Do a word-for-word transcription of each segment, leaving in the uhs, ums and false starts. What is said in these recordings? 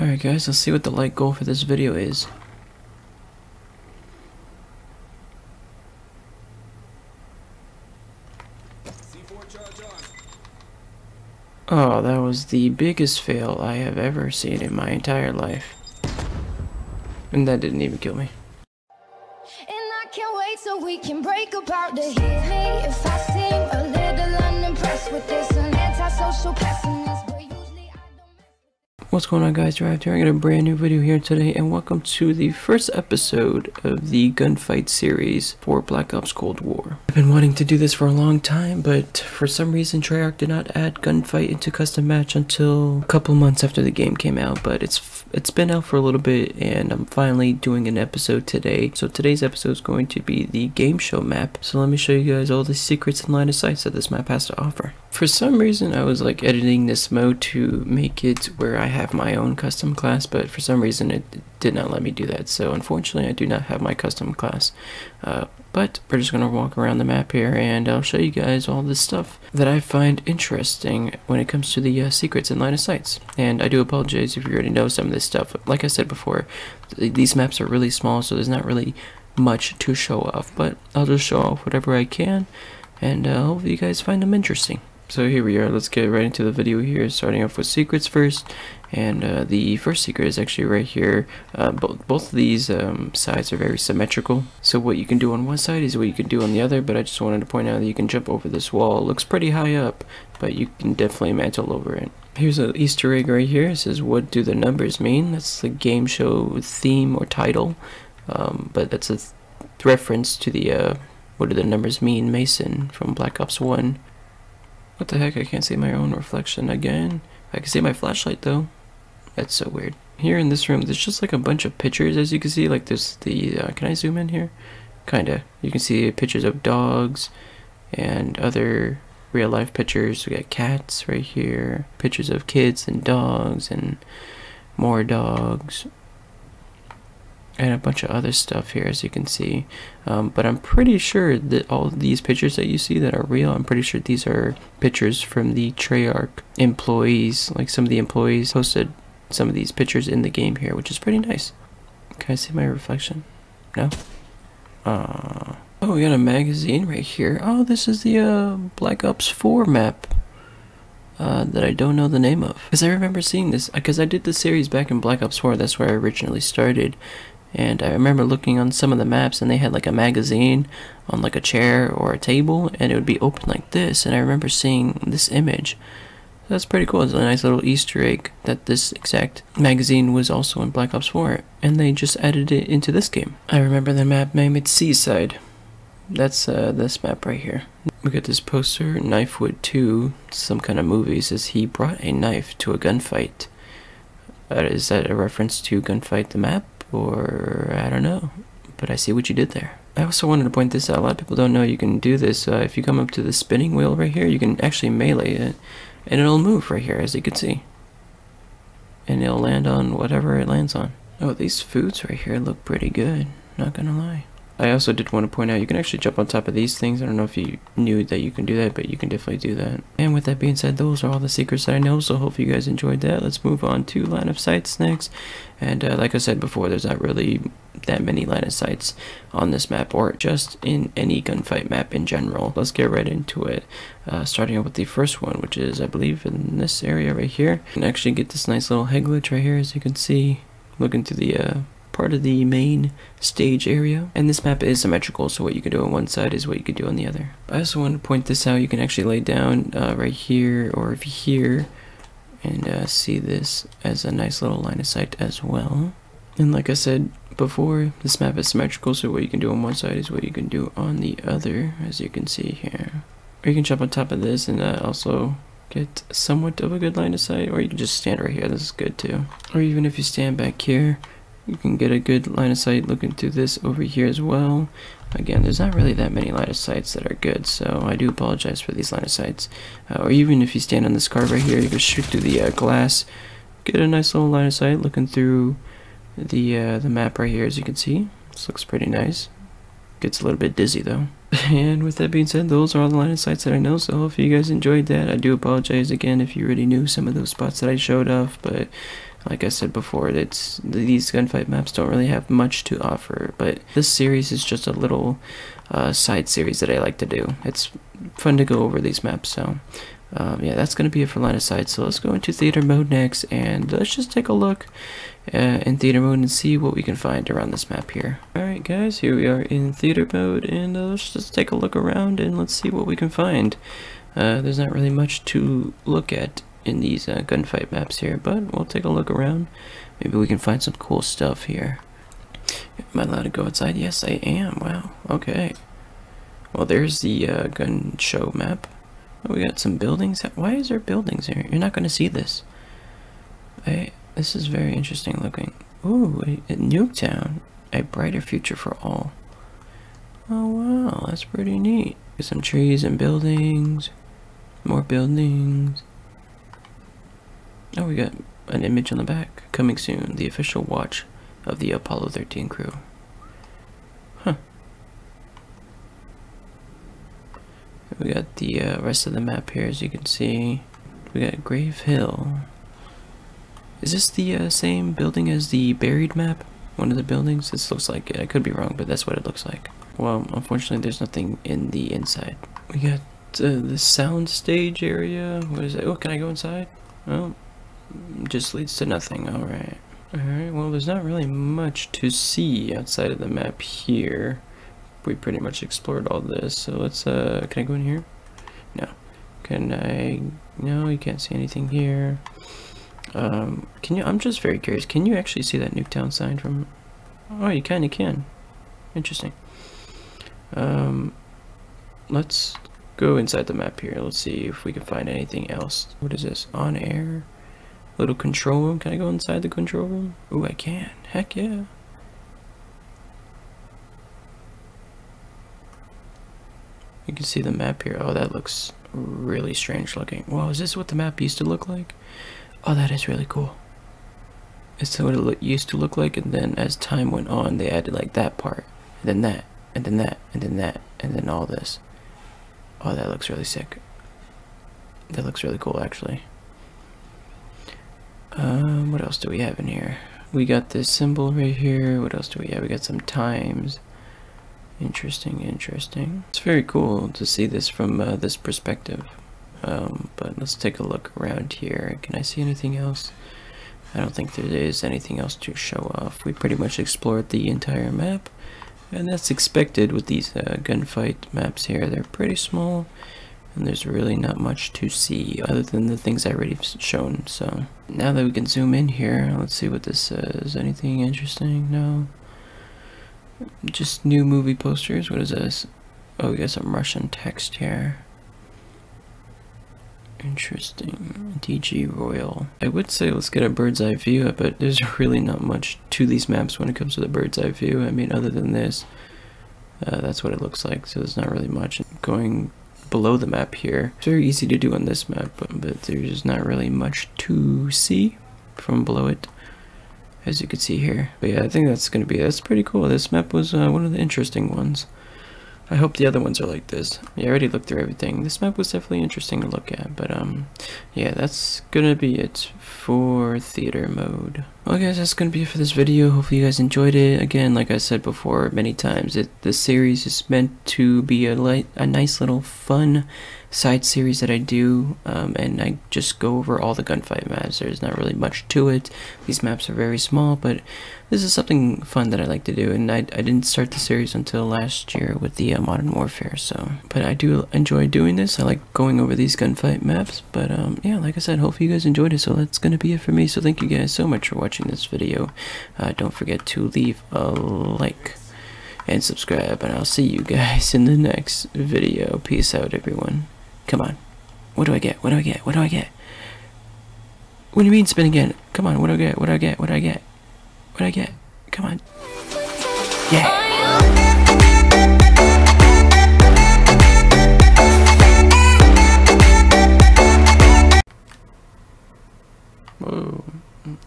Alright guys, let's see what the like goal for this video is. Oh, that was the biggest fail I have ever seen in my entire life. And that didn't even kill me. And I can't wait till we can break apart to hear me if I seem a little unimpressed with this an antisocial pessimist. What's going on guys, Treyarch here. I got a brand new video here today and welcome to the first episode of the Gunfight series for Black Ops Cold War. I've been wanting to do this for a long time, but for some reason Treyarch did not add Gunfight into custom match until a couple months after the game came out, but it's it's been out for a little bit and I'm finally doing an episode today. So today's episode is going to be the game show map. So let me show you guys all the secrets and line of sights that this map has to offer. For some reason I was like editing this mode to make it where I had have my own custom class, but for some reason it did not let me do that, so unfortunately I do not have my custom class, uh, but we're just going to walk around the map here and I'll show you guys all the stuff that I find interesting when it comes to the uh, secrets and line of sights. And I do apologize if you already know some of this stuff. Like I said before, th these maps are really small, so there's not really much to show off, but I'll just show off whatever I can and uh, hopefully you guys find them interesting. So here we are, let's get right into the video here, starting off with secrets first, and uh, the first secret is actually right here. Uh, bo both of these um, sides are very symmetrical, so what you can do on one side is what you can do on the other, but I just wanted to point out that you can jump over this wall. It looks pretty high up, but you can definitely mantle over it. Here's an Easter egg right here. It says, what do the numbers mean? That's the game show theme or title, um, but that's a th reference to the uh, what do the numbers mean, Mason from Black Ops one. What the heck, I can't see my own reflection again. I can see my flashlight though. That's so weird. Here in this room, there's just like a bunch of pictures, as you can see. Like there's the, uh, can I zoom in here? Kinda. You can see pictures of dogs and other real life pictures. We got cats right here, pictures of kids and dogs and more dogs. And a bunch of other stuff here, as you can see, um, but I'm pretty sure that all of these pictures that you see that are real, I'm pretty sure these are pictures from the Treyarch employees. Like some of the employees posted some of these pictures in the game here, which is pretty nice. Can I see my reflection? No? Uh, oh, we got a magazine right here. Oh, this is the uh, Black Ops four map. Uh, that I don't know the name of, because I remember seeing this, because I did this series back in Black Ops four. That's where I originally started, and I remember looking on some of the maps and they had like a magazine on like a chair or a table and it would be open like this, and I remember seeing this image. That's pretty cool. It's a nice little Easter egg that this exact magazine was also in Black Ops four and they just added it into this game. I remember the map name, it's Seaside. That's uh, this map right here. We got this poster, Knifewood two, some kind of movie. It says he brought a knife to a gunfight. Uh, is that a reference to Gunfight the map? Or I don't know, but I see what you did there. I also wanted to point this out. A lot of people don't know you can do this. Uh, if you come up to the spinning wheel right here, you can actually melee it and it'll move right here, as you can see, and it'll land on whatever it lands on. Oh, these foods right here look pretty good, not gonna lie. I also did want to point out you can actually jump on top of these things. I don't know if you knew that you can do that, but you can definitely do that. And with that being said, those are all the secrets that I know, so hopefully you guys enjoyed that. Let's move on to line of sights next. And uh, like I said before, there's not really that many line of sights on this map, or just in any gunfight map in general. Let's get right into it, uh, starting out with the first one, which is, I believe, in this area right here. You can actually get this nice little head glitch right here, as you can see, looking through the... Uh, part of the main stage area, and this map is symmetrical, so what you can do on one side is what you can do on the other. I also want to point this out, you can actually lay down uh, right here or over here and uh, see this as a nice little line of sight as well. And like I said before, this map is symmetrical, so what you can do on one side is what you can do on the other, as you can see here. Or you can jump on top of this and uh, also get somewhat of a good line of sight, or you can just stand right here, this is good too. Or even if you stand back here, you can get a good line of sight looking through this over here as well. Again, there's not really that many line of sights that are good, so I do apologize for these line of sights. Uh, or even if you stand on this car right here, you can shoot through the uh, glass, get a nice little line of sight looking through the uh, the map right here, as you can see. This looks pretty nice. Gets a little bit dizzy though. And with that being said, those are all the line of sights that I know, so hopefully you guys enjoyed that. I do apologize again if you already knew some of those spots that I showed off, but Like I said before, it's these gunfight maps don't really have much to offer, but this series is just a little uh, side series that I like to do. It's fun to go over these maps, so um, yeah, that's going to be it for line of sight. So let's go into theater mode next, and let's just take a look uh, in theater mode and see what we can find around this map here. Alright guys, here we are in theater mode, and uh, let's just take a look around and let's see what we can find. Uh, there's not really much to look at in these uh, gunfight maps here, but we'll take a look around. Maybe we can find some cool stuff here. Am I allowed to go outside? Yes, I am. Wow. Okay. Well, there's the uh, gun show map. Oh, we got some buildings. Why is there buildings here? You're not going to see this. I, this is very interesting looking. Ooh, at Nuketown, a brighter future for all. Oh, wow. That's pretty neat. Get some trees and buildings. More buildings. Oh, we got an image on the back. Coming soon, the official watch of the Apollo thirteen crew. Huh. We got the uh, rest of the map here, as you can see. We got Grave Hill. Is this the uh, same building as the buried map? One of the buildings? This looks like it. I could be wrong, but that's what it looks like. Well, unfortunately, there's nothing in the inside. We got uh, the soundstage area. What is it? Oh, can I go inside? Oh. Just leads to nothing. Alright. Alright, well, there's not really much to see outside of the map here. We pretty much explored all this, so let's, uh, can I go in here? No. Can I, no, you can't see anything here. Um, can you, I'm just very curious, can you actually see that Nuketown sign from, oh, you kinda can. Interesting. Um, let's go inside the map here. Let's see if we can find anything else. What is this? On air? Little control room. Can I go inside the control room? Ooh, I can. Heck yeah. You can see the map here. Oh, that looks really strange looking. Wow, is this what the map used to look like? Oh, that is really cool. It's what it used to look like, and then as time went on, they added like that part, and then that, and then that, and then that, and then all this. Oh, that looks really sick. That looks really cool, actually. Um, what else do we have in here? We got this symbol right here. What else do we have? We got some times. Interesting, interesting. It's very cool to see this from uh, this perspective. Um, but let's take a look around here. Can I see anything else? I don't think there is anything else to show off. We pretty much explored the entire map. And that's expected with these uh, gunfight maps here. They're pretty small. And there's really not much to see other than the things I already shown. So now that we can zoom in here, let's see what this says. Anything interesting? No. Just new movie posters. What is this? Oh, we got some Russian text here. Interesting. D G Royal. I would say let's get a bird's eye view, but there's really not much to these maps when it comes to the bird's eye view. I mean, other than this, uh, that's what it looks like. So there's not really much going below the map here. It's very easy to do on this map, but, but there's not really much to see from below it, as you can see here. But yeah, I think that's going to be, that's pretty cool. This map was uh, one of the interesting ones. I hope the other ones are like this. Yeah, I already looked through everything. This map was definitely interesting to look at, but um, yeah, that's gonna be it for theater mode. Well guys, that's gonna be it for this video. Hopefully you guys enjoyed it. Again, like I said before many times, it this series is meant to be a light, a nice little fun side series that I do, um, and I just go over all the gunfight maps. There's not really much to it. These maps are very small, but this is something fun that I like to do, and I, I didn't start the series until last year with the uh, Modern Warfare, so. But I do enjoy doing this. I like going over these gunfight maps, but um, yeah, like I said, hopefully you guys enjoyed it, so that's going to be it for me. So thank you guys so much for watching this video. Uh, don't forget to leave a like and subscribe, and I'll see you guys in the next video. Peace out, everyone. Come on. What do I get? What do I get? What do I get? What do you mean spin again? Come on, what do I get? What do I get? What do I get? What I get? Come on. Yeah. Whoa.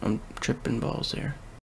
I'm tripping balls there.